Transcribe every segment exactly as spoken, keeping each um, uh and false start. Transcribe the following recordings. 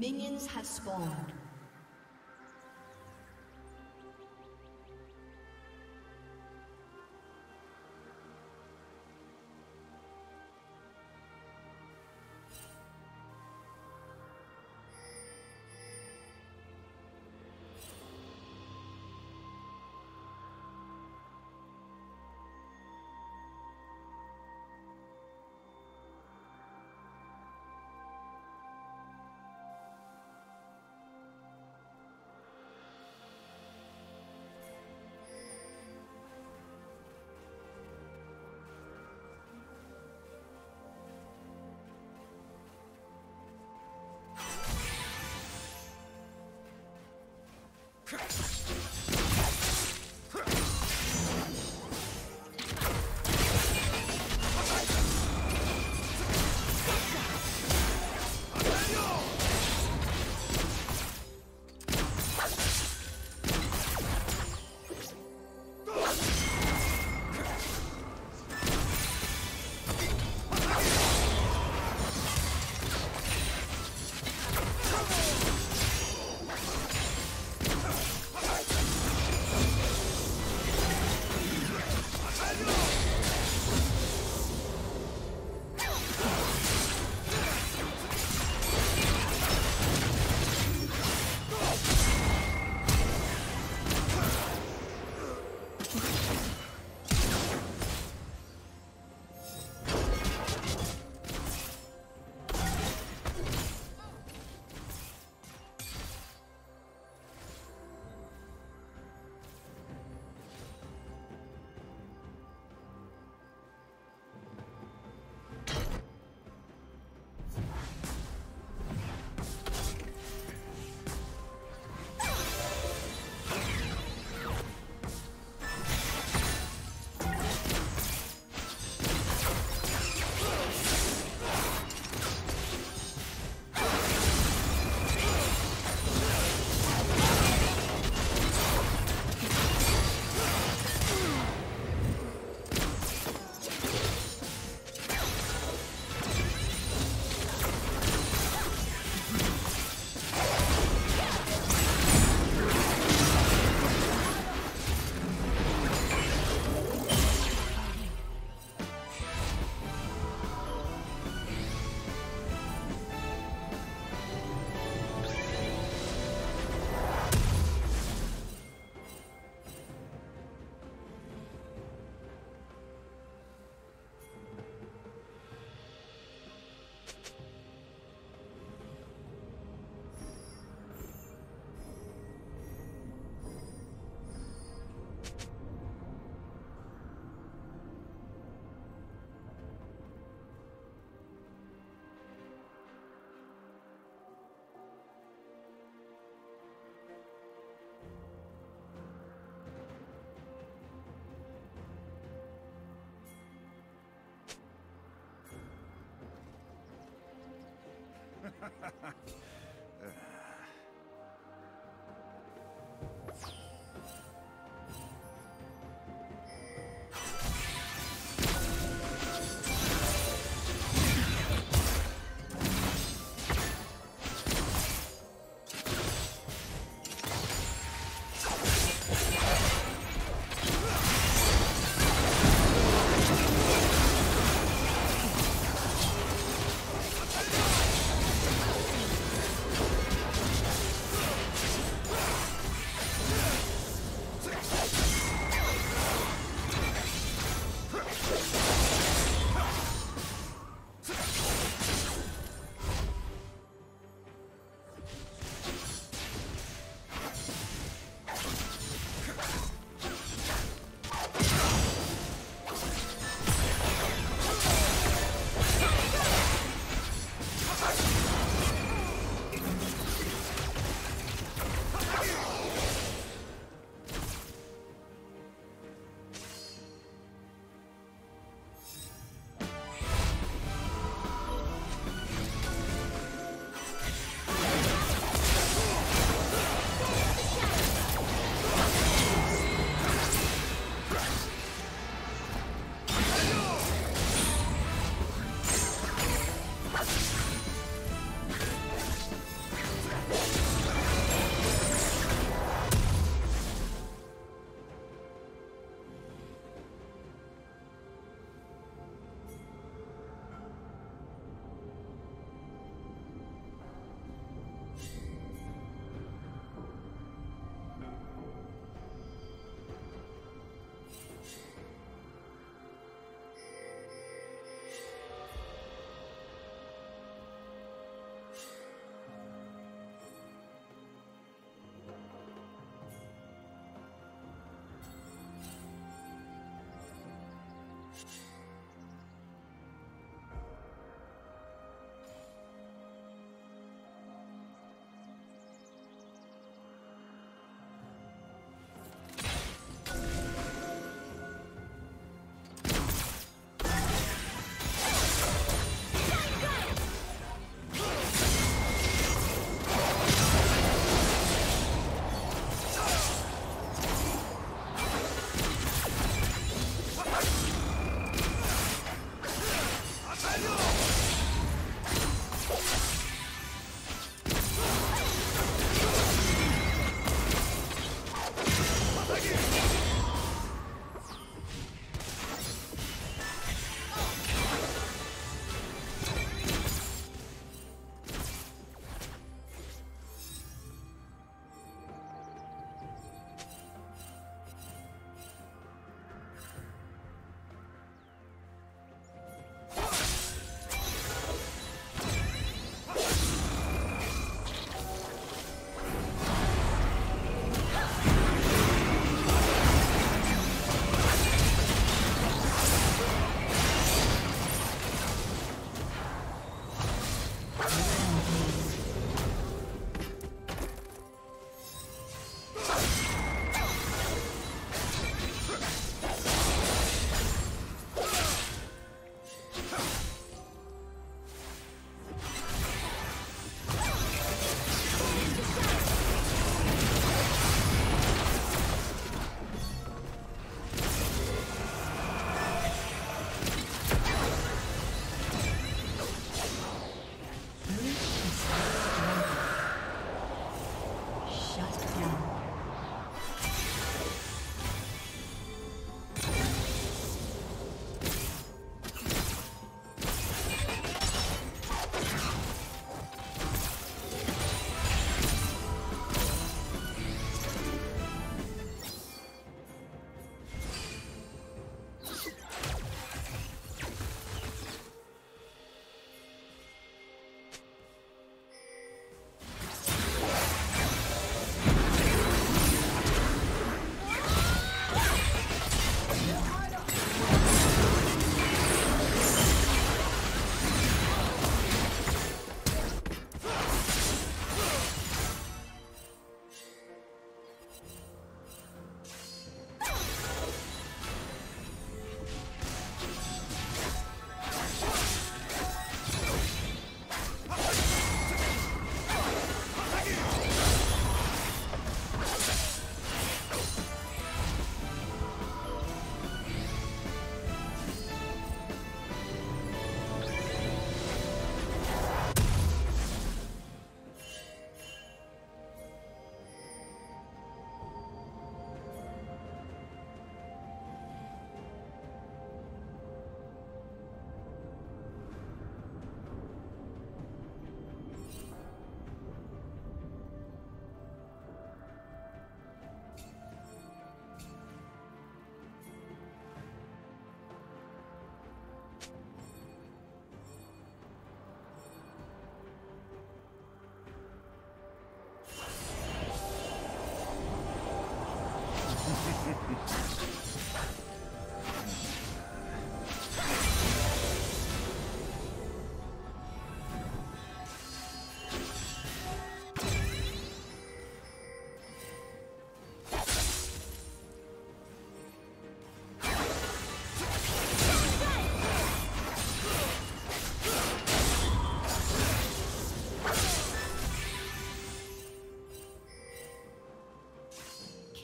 Minions have spawned.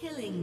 Killing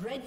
Red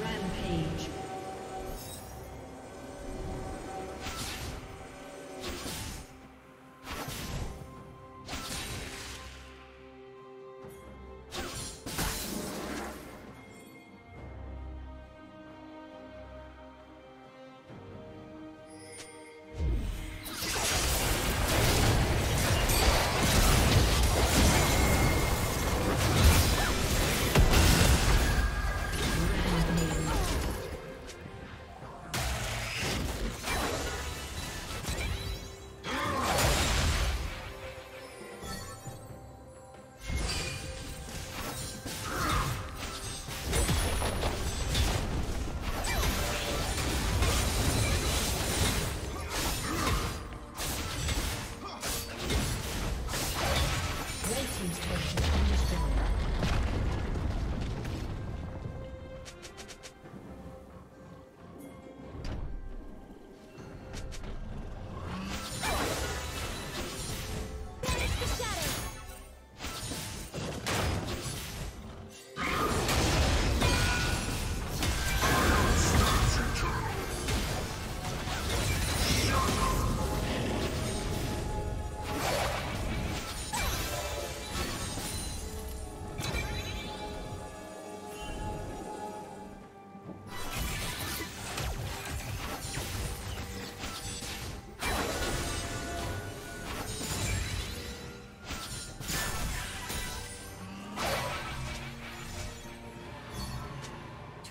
Rampage.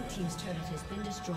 Red team's turret has been destroyed.